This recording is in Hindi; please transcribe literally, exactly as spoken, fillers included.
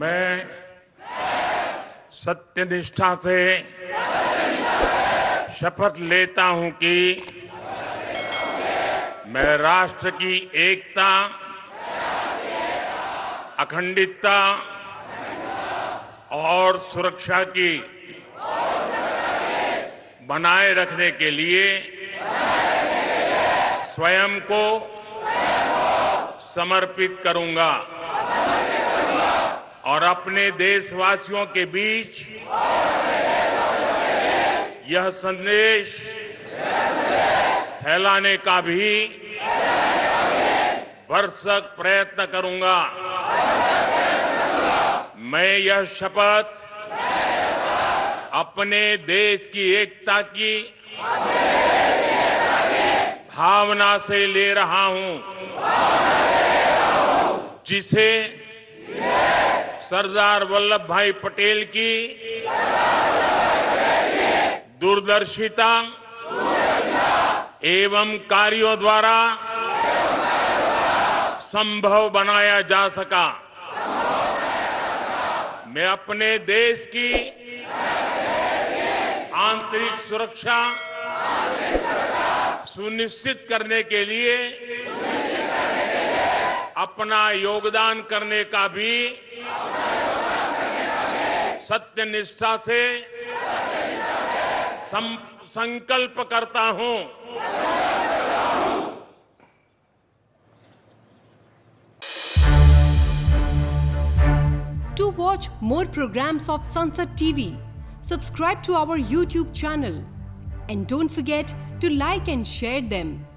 मैं सत्यनिष्ठा से शपथ लेता हूं कि मैं राष्ट्र की एकता, अखंडता और सुरक्षा की बनाए रखने के लिए स्वयं को समर्पित करूंगा और अपने देशवासियों के बीच यह संदेश फैलाने का भी भरसक प्रयत्न करूंगा। मैं यह शपथ अपने देश की एकता की भावना से ले रहा हूं, जिसे सरदार वल्लभ भाई पटेल की दूरदर्शिता एवं कार्यों द्वारा संभव बनाया जा सका। मैं अपने देश की आंतरिक सुरक्षा सुनिश्चित करने के लिए अपना योगदान करने का भी सत्यनिष्ठा से संकल्प करता हूं। To watch more programs of Sansad T V, subscribe to our YouTube channel and don't forget to like and share them.